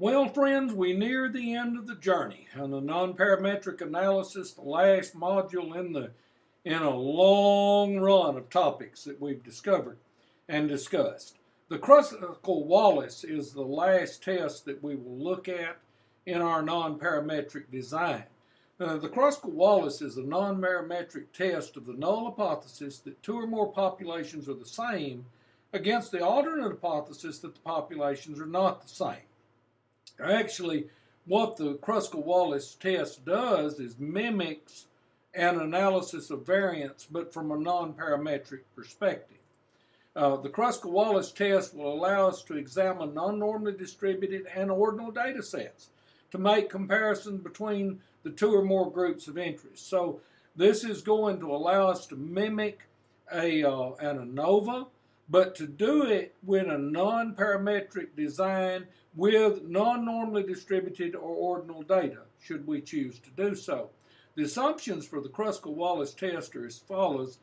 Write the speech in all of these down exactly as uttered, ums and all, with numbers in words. Well, friends, we near the end of the journey on the nonparametric analysis, the last module in the in a long run of topics that we've discovered and discussed. The Kruskal-Wallis is the last test that we will look at in our nonparametric design. Uh, the Kruskal-Wallis is a nonparametric test of the null hypothesis that two or more populations are the same against the alternate hypothesis that the populations are not the same. Actually, what the Kruskal-Wallis test does is mimics an analysis of variance, but from a nonparametric perspective. Uh, the Kruskal-Wallis test will allow us to examine non-normally distributed and ordinal data sets to make comparisons between the two or more groups of interest. So this is going to allow us to mimic a, uh, an ANOVA, but to do it with a non-parametric design with non-normally distributed or ordinal data, should we choose to do so. The assumptions for the Kruskal-Wallis test are as follows.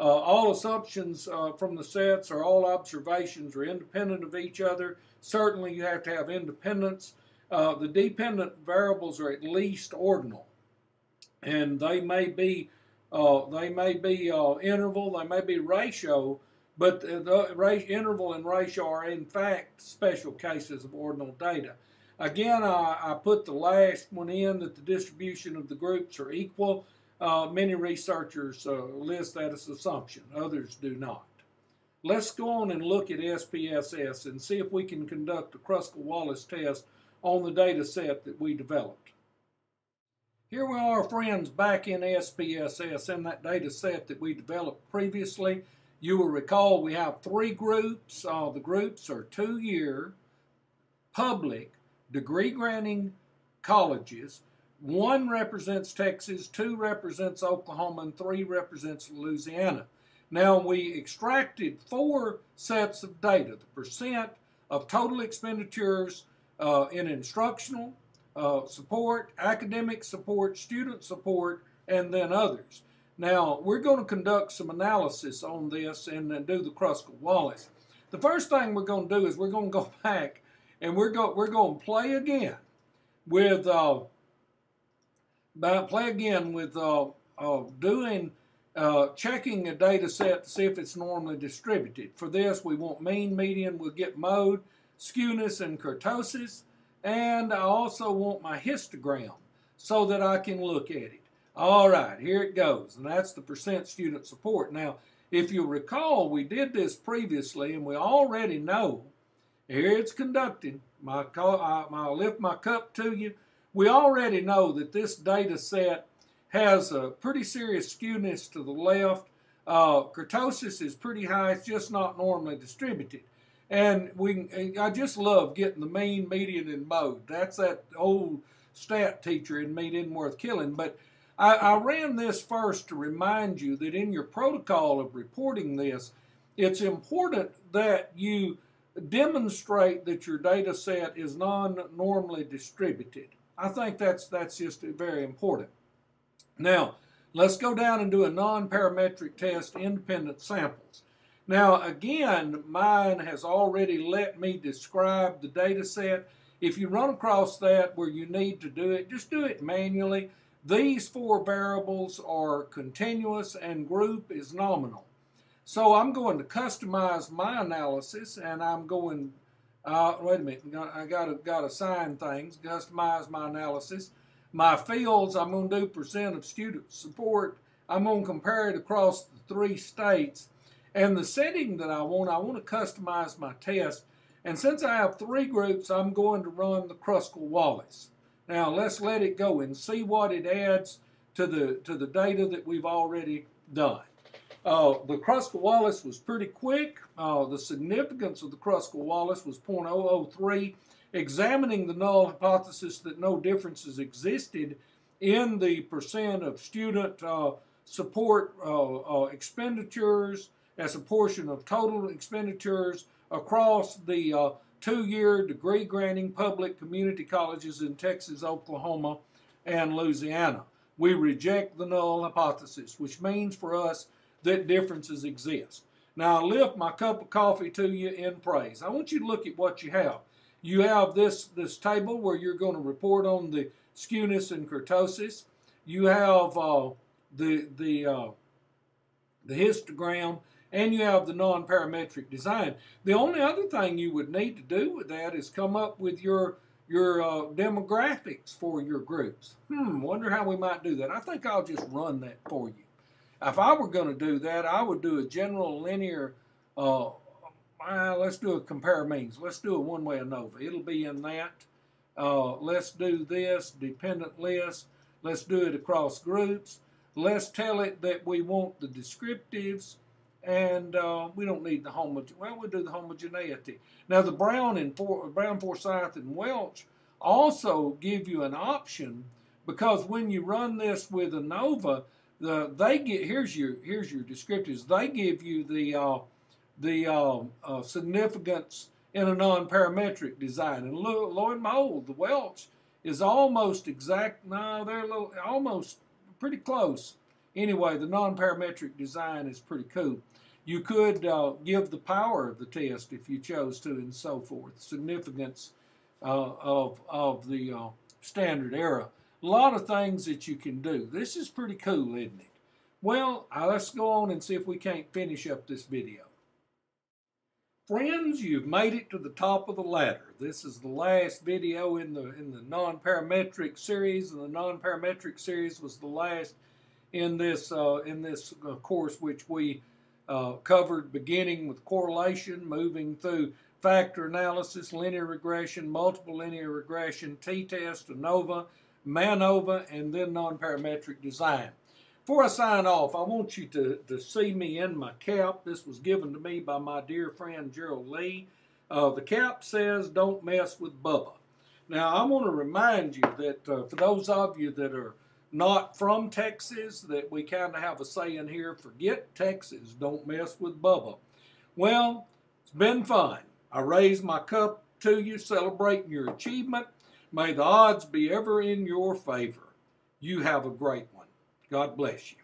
Uh, all assumptions uh, from the sets or all observations are independent of each other. Certainly you have to have independence. Uh, the dependent variables are at least ordinal, and they may be, uh, they may be uh, interval, they may be ratio, but the, the interval and ratio are in fact special cases of ordinal data. Again, I, I put the last one in, that the distribution of the groups are equal. Uh, many researchers uh, list that as an assumption. Others do not. Let's go on and look at S P S S and see if we can conduct the Kruskal-Wallis test on the data set that we developed. Here we are, friends, back in S P S S in that data set that we developed previously. You will recall we have three groups. Uh, the groups are two-year, public, degree-granting colleges. One represents Texas, two represents Oklahoma, and three represents Louisiana. Now, we extracted four sets of data: the percent of total expenditures uh, in instructional uh, support, academic support, student support, and then others. Now, we're going to conduct some analysis on this and, and do the Kruskal-Wallis. The first thing we're going to do is we're going to go back and we're, go, we're going to play again with... Uh, By play again with uh, uh, doing uh, checking a data set to see if it's normally distributed. For this, we want mean, median, we'll get mode, skewness, and kurtosis. And I also want my histogram so that I can look at it. All right, here it goes. And that's the percent student support. Now, if you recall, we did this previously, and we already know, here it's conducting. My, I, I lift my cup to you. We already know that this data set has a pretty serious skewness to the left. Uh, kurtosis is pretty high, it's just not normally distributed. And we, can, I just love getting the mean, median, and mode. That's that old stat teacher in me didn't worth killing. But I, I ran this first to remind you that in your protocol of reporting this, it's important that you demonstrate that your data set is non-normally distributed. I think that's, that's just very important. Now, let's go down and do a non-parametric test, independent samples. Now, again, mine has already let me describe the data set. If you run across that where you need to do it, just do it manually. These four variables are continuous and group is nominal. So I'm going to customize my analysis, and I'm going... Uh, wait a minute, I gotta gotta assign things, customize my analysis. My fields, I'm gonna do percent of student support. I'm gonna compare it across the three states. And the setting that I want, I wanna customize my test. And since I have three groups, I'm going to run the Kruskal-Wallis. Now let's let it go and see what it adds to the, to the data that we've already done. Uh, the Kruskal-Wallis was pretty quick. Uh, the significance of the Kruskal-Wallis was zero point zero zero three, examining the null hypothesis that no differences existed in the percent of student uh, support uh, uh, expenditures as a portion of total expenditures across the uh, two-year degree-granting public community colleges in Texas, Oklahoma, and Louisiana. We reject the null hypothesis, which means for us that differences exist. Now, I lift my cup of coffee to you in praise. I want you to look at what you have. You have this, this table where you're going to report on the skewness and kurtosis. You have uh, the, the, uh, the histogram, and you have the non-parametric design. The only other thing you would need to do with that is come up with your, your uh, demographics for your groups. Hmm, wonder how we might do that. I think I'll just run that for you. If I were going to do that, I would do a general linear, uh, uh, let's do a compare means. Let's do a one-way ANOVA. It'll be in that. Uh, let's do this, dependent list. Let's do it across groups. Let's tell it that we want the descriptives, and uh, we don't need the homogeneity. Well, we'll do the homogeneity. Now, the Brown, and For Brown, Forsyth, and Welch also give you an option, because when you run this with ANOVA, the, they get here's your here's your descriptives. They give you the uh, the uh, uh, significance in a non-parametric design, and lo, lo and behold, the Welch is almost exact. No, they're a little almost pretty close. Anyway, the non-parametric design is pretty cool. You could uh, give the power of the test if you chose to, and so forth. Significance uh, of of the uh, standard error. A lot of things that you can do. This is pretty cool, isn't it? Well, let's go on and see if we can't finish up this video. Friends, you've made it to the top of the ladder. This is the last video in the in the non-parametric series, and the non-parametric series was the last in this uh, in this uh, course, which we uh, covered, beginning with correlation, moving through factor analysis, linear regression, multiple linear regression, t-test, ANOVA, MANOVA, and then non-parametric design. Before I sign off, I want you to, to see me in my cap. This was given to me by my dear friend Gerald Lee. Uh, the cap says, "Don't mess with Bubba." Now, I want to remind you that uh, for those of you that are not from Texas, that we kind of have a saying here, forget Texas, don't mess with Bubba. Well, it's been fun. I raise my cup to you, celebrating your achievement. May the odds be ever in your favor. You have a great one. God bless you.